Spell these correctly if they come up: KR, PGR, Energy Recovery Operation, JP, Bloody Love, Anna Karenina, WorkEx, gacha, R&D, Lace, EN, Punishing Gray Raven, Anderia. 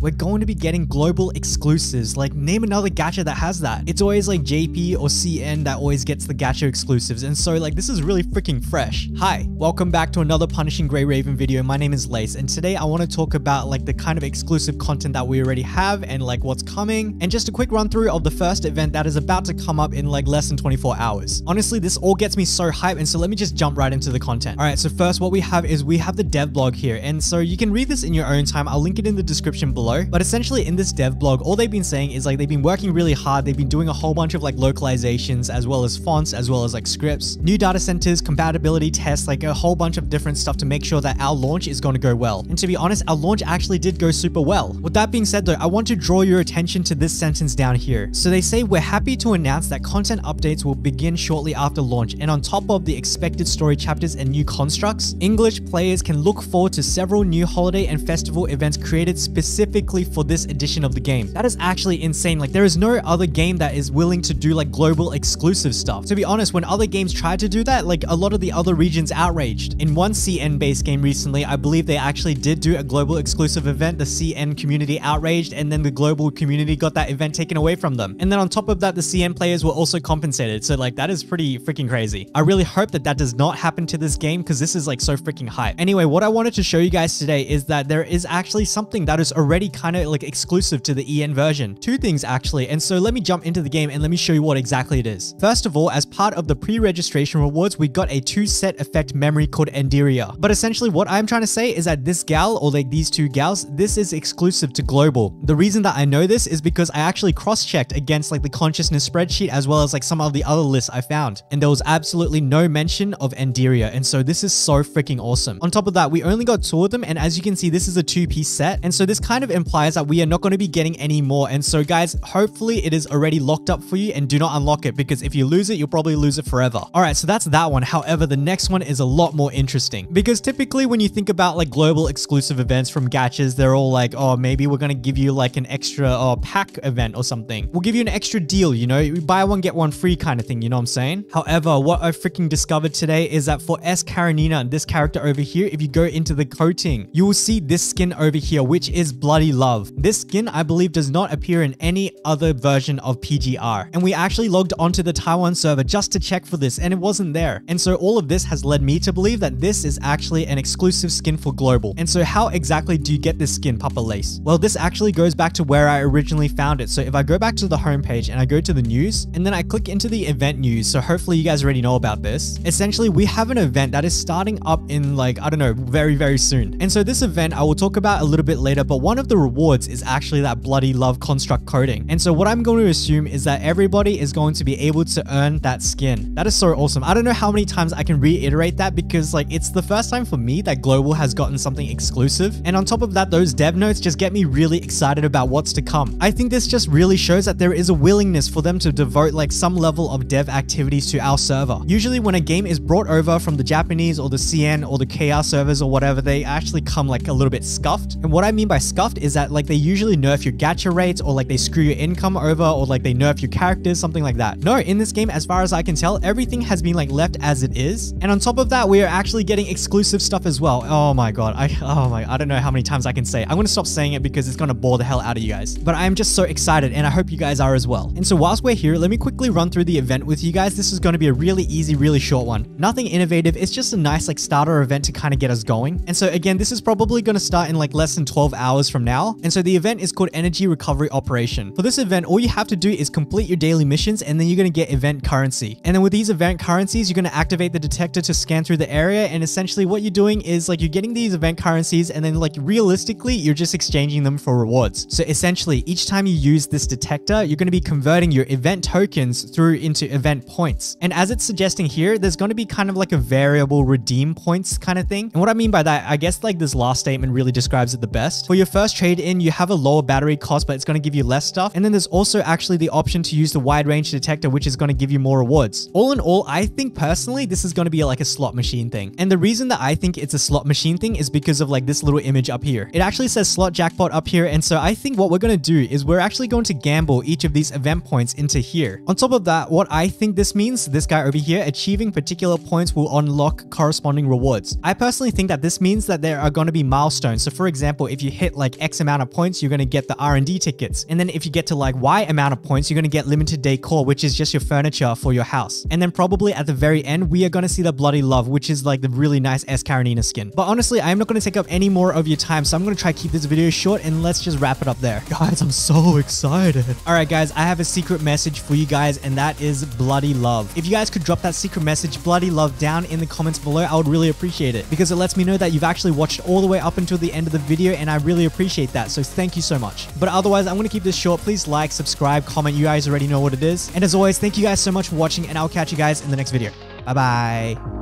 we're going to be getting global exclusives. Like, name another gacha that has that. It's always like JP or CN that always gets the gacha exclusives. And so like, this is really freaking fresh. Hi, welcome back to another Punishing Gray Raven video. My name is Lace, and today I want to talk about like the kind of exclusive content that we already have and like what's coming. And just a quick run through of the first event that is about to come up in like less than 24 hours. Honestly, this all gets me so hyped. And so let me just jump right into the content. All right, so first what we have is we have the dev blog here. And so you can read this in your own time. I'll link it in the description below. But essentially in this dev blog, all they've been saying is like they've been working really hard. They've been doing a whole bunch of like localizations as well as fonts, as well as like scripts, new data centers, compatibility tests, like a whole bunch of different stuff to make sure that our launch is going to go well. And to be honest, our launch actually did go super well. With that being said though, I want to draw your attention to this sentence down here. So they say, we're happy to announce that content updates will begin shortly after launch. And on top of the expected story chapters and new constructs, English players can look forward to several new holiday and festival events created specifically for this edition of the game. That is actually insane. Like, there is no other game that is willing to do like global exclusive stuff. To be honest, when other games try to do that, like a lot of the other regions outraged. In one CN based game recently, I believe they actually did do a global exclusive event. The CN community outraged, and then the global community got that event taken away from them. And then on top of that, the CN players were also compensated. So like, that is pretty freaking crazy. I really hope that that does not happen to this game, because this is like so freaking hype. Anyway, what I wanted to show you guys today is that there is actually something that is already kind of like exclusive to the EN version. Two things actually. And so let me jump into the game and let me show you what exactly it is. First of all, as part of the pre-registration rewards, we got a 2-set effect memory called Anderia. But essentially what I'm trying to say is that this gal, or like these two gals, this is exclusive to global. The reason that I know this is because I actually cross-checked against like the consciousness spreadsheet as well as like some of the other lists I found. And there was absolutely no mention of Anderia. And so this is so freaking awesome. On top of that, we only got 2 of them. And as you can see, this is a 2-piece set. And so this kind of implies that we are not going to be getting any more. And so guys, hopefully it is already locked up for you, and do not unlock it, because if you lose it, you'll probably lose it forever. All right, so that's that one. However, the next one is a lot more interesting, because typically when you think about like global exclusive events from gachas, they're all like, oh, maybe we're going to give you like an extra pack event or something. We'll give you an extra deal, you know, you buy one, get one free kind of thing. You know what I'm saying? However, what I freaking discovered today is that for Anna Karenina, this character over here, if you go into the coating, you will see this skin over here, which is Bloody Love. This skin, I believe, does not appear in any other version of PGR. And we actually logged onto the Taiwan server just to check for this, and it wasn't there. And so all of this has led me to believe that this is actually an exclusive skin for global. And so how exactly do you get this skin, Papa Lace? Well, this actually goes back to where I originally found it. So if I go back to the homepage and I go to the news, and then I click into the event news. So hopefully you guys already know about this. Essentially, we have an event that is starting up in like, I don't know, very, very soon. And so this event I will talk about a little bit later, but one of the rewards is actually that Bloody Love construct coding. And so what I'm going to assume is that everybody is going to be able to earn that skin. That is so awesome. I don't know how many times I can reiterate that, because like, it's the first time for me that global has gotten something exclusive. And on top of that, those dev notes just get me really excited about what's to come. I think this just really shows that there is a willingness for them to devote like some level of dev activities to our server. Usually when a game is brought over from the Japanese or the CN or the KR servers or whatever, they actually come like a little bit scuffed. And what I mean by scuffed is that like they usually nerf your gacha rates, or like they screw your income over, or like they nerf your characters, something like that. No, in this game, as far as I can tell, everything has been like left as it is. And on top of that, we are actually getting exclusive stuff as well. Oh my God. I don't know how many times I can say it. I'm going to stop saying it because it's going to bore the hell out of you guys. But I am just so excited, and I hope you guys are as well. And so whilst we're here, let me quickly run through the event with you guys. This is going to be a really easy, really short one. Nothing innovative. It's just a nice like starter event to kind of get us going. And so again, this is probably going to start in like less than 12 hours from now. And so the event is called Energy Recovery Operation. For this event, all you have to do is complete your daily missions, and then you're going to get event currency. And then with these event currencies, you're going to activate the detector to scan through the area. And essentially what you're doing is like, you're getting these event currencies, and then like realistically, you're just exchanging them for rewards. So essentially each time you use this detector, you're going to be converting your event tokens through into event points. And as it's suggesting here, there's going to be kind of like a variable redeem points kind of thing. And what I mean by that, I guess like this last statement really describes it the best. For your first trade in, you have a lower battery cost, but it's going to give you less stuff. And then there's also actually the option to use the wide range detector, which is going to give you more rewards. All in all, I think personally, this is going to be like a slot machine thing. And the reason that I think it's a slot machine thing is because of like this little image up here. It actually says slot jackpot up here. And so I think what we're going to do is we're actually going to gamble each of these event points into here. On top of that, what I think this means, this guy over here, achieving particular points will unlock corresponding rewards. I personally think that this means that there are going to be milestones. So for example, if you hit like X X amount of points, you're going to get the R&D tickets. And then if you get to like Y amount of points, you're going to get limited decor, which is just your furniture for your house. And then probably at the very end, we are going to see the Bloody Love, which is like the really nice S. Karenina skin. But honestly, I'm not going to take up any more of your time, so I'm going to try to keep this video short and let's just wrap it up there. Guys, I'm so excited. All right, guys, I have a secret message for you guys, and that is Bloody Love. If you guys could drop that secret message, Bloody Love, down in the comments below, I would really appreciate it because it lets me know that you've actually watched all the way up until the end of the video, and I really appreciate that. So thank you so much. But otherwise, I'm going to keep this short. Please like, subscribe, comment. You guys already know what it is. And as always, thank you guys so much for watching, and I'll catch you guys in the next video. Bye-bye.